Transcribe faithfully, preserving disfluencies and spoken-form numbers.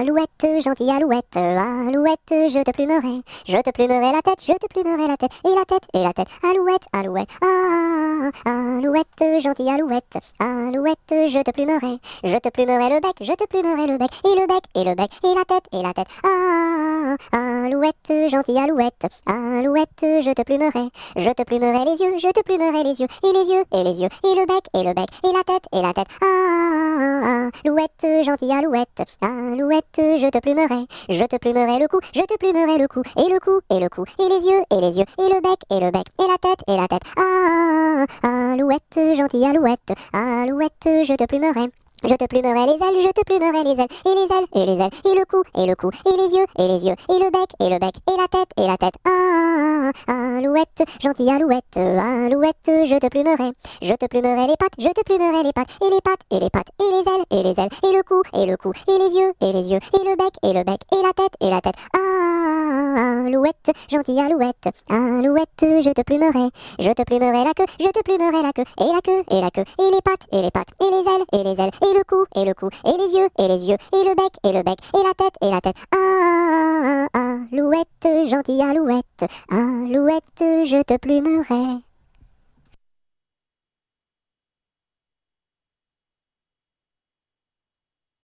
Alouette gentille alouette, alouette je te plumerai, je te plumerai la tête, je te plumerai la tête, et la tête, et la tête, alouette, alouette, ah, alouette gentille alouette, alouette je te plumerai, je te plumerai le bec, je te plumerai le bec, et le bec, et le bec, et la tête, et la tête, ah, alouette gentille alouette, alouette je te plumerai, je te plumerai les yeux, je te plumerai les yeux, et les yeux, et les yeux, et le bec, et le bec, et la tête, et la tête, ah, alouette gentille alouette, alouette je te plumerai, je te plumerai le cou, je te plumerai le cou, et le cou, et le cou, et les yeux, et les yeux, et le bec, et le bec, et la tête, et la tête, ah, alouette gentille alouette, alouette je te plumerai. Je te plumerai les ailes, je te plumerai les ailes, et les ailes, et les ailes, et le cou, et le cou, et les yeux, et les yeux, et le bec, et le bec, et la tête, et la tête, ah, alouette, gentille alouette, alouette, je te plumerai, je te plumerai les pattes, je te plumerai les pattes, et les pattes, et les pattes, et les ailes, et les ailes, et le cou, et le cou, et les yeux, et les yeux, et le bec, et le bec, et la tête, et la tête, ah, alouette, gentille alouette, alouette, je te plumerai, je te plumerai la queue, je te plumerai la queue, et la queue, et la queue, et les pattes, et les pattes, et les ailes, et les ailes, et le cou, et le cou, et les yeux, et les yeux, et le bec, et le bec, et la tête, et la tête, ah, alouette, gentille alouette, alouette, je te plumerai.